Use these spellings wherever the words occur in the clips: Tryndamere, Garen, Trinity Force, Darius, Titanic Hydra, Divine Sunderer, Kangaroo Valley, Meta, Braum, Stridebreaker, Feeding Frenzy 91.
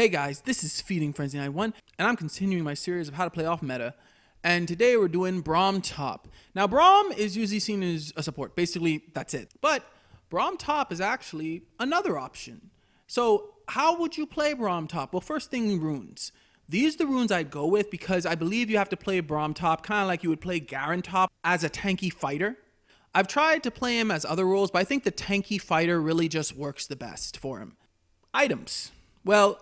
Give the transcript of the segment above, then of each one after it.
Hey guys, this is Feeding Frenzy 91, and I'm continuing my series of how to play off meta, and today we're doing Braum top. Now Braum is usually seen as a support, basically that's it, but Braum top is actually another option. So how would you play Braum top? Well, first thing, runes. These are the runes I'd go with because I believe you have to play Braum top kind of like you would play Garen top as a tanky fighter. I've tried to play him as other roles, but I think the tanky fighter really just works the best for him. Items. Well,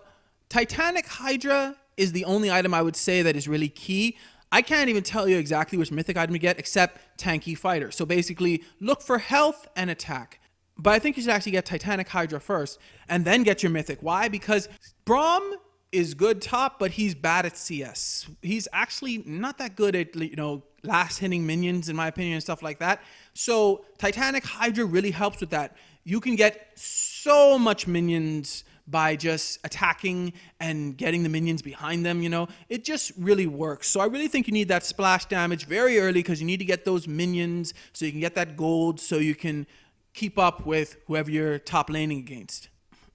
Titanic Hydra is the only item I would say that is really key. I can't even tell you exactly which mythic item to get except tanky fighter. So basically look for health and attack. But I think you should actually get Titanic Hydra first and then get your mythic. Why? Because Braum is good top, but he's bad at CS. He's actually not that good at, you know, last hitting minions in my opinion and stuff like that. So Titanic Hydra really helps with that. You can get so much minions by just attacking and getting the minions behind them, you know. It just really works. So I really think you need that splash damage very early because you need to get those minions so you can get that gold so you can keep up with whoever you're top laning against.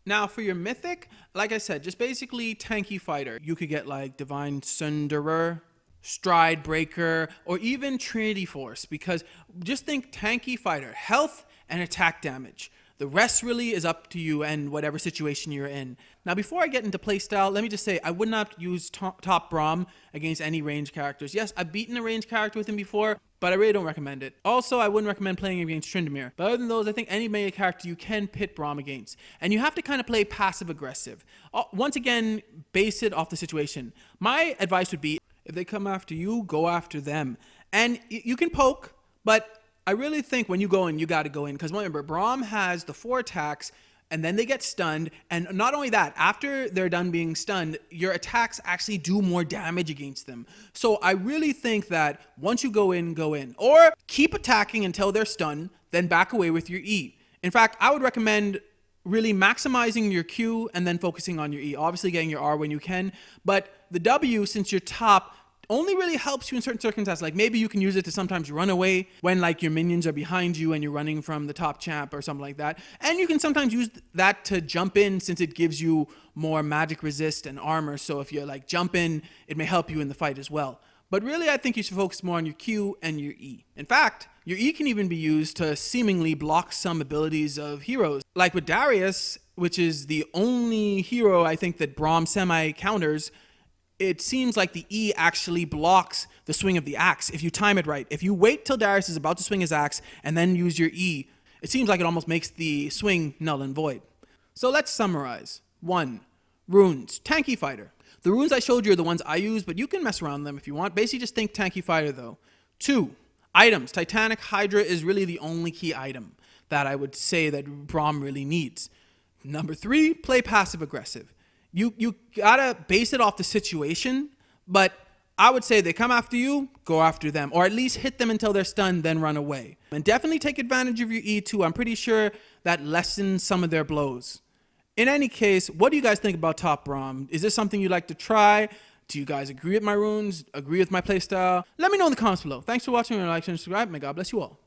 Now for your mythic, like I said, just basically tanky fighter. You could get like Divine Sunderer, Stridebreaker, or even Trinity Force, because just think tanky fighter, health and attack damage. The rest really is up to you and whatever situation you're in. Now, before I get into playstyle, let me just say I would not use top Braum against any range characters. Yes, I've beaten a range character with him before, but I really don't recommend it. Also, I wouldn't recommend playing against Tryndamere. But other than those, I think any melee character you can pit Braum against. And you have to kind of play passive-aggressive. Once again, base it off the situation. My advice would be if they come after you, go after them. And you can poke, but I really think when you go in, you got to go in. Because remember, Braum has the 4 attacks, and then they get stunned. And not only that, after they're done being stunned, your attacks actually do more damage against them. So I really think that once you go in, go in. Or keep attacking until they're stunned, then back away with your E. In fact, I would recommend really maximizing your Q and then focusing on your E. Obviously getting your R when you can. But the W, since you're top, only really helps you in certain circumstances. Like maybe you can use it to sometimes run away when like your minions are behind you and you're running from the top champ or something like that. And you can sometimes use that to jump in since it gives you more magic resist and armor. So if you're like jump in, it may help you in the fight as well. But really I think you should focus more on your Q and your E. In fact, your E can even be used to seemingly block some abilities of heroes. Like with Darius, which is the only hero I think that Braum semi counters, it seems like the E actually blocks the swing of the axe if you time it right. If you wait till Darius is about to swing his axe and then use your E, it seems like it almost makes the swing null and void. So let's summarize. 1. Runes. Tanky fighter. The runes I showed you are the ones I use, but you can mess around with them if you want. Basically just think tanky fighter though. 2. Items. Titanic Hydra is really the only key item that I would say that Braum really needs. Number 3, play passive aggressive. You gotta base it off the situation, but I would say they come after you, go after them, or at least hit them until they're stunned, then run away. And definitely take advantage of your E2. I'm pretty sure that lessens some of their blows. In any case, what do you guys think about top Braum? Is this something you'd like to try? Do you guys agree with my runes? Agree with my playstyle? Let me know in the comments below. Thanks for watching, and like and subscribe, and God bless you all.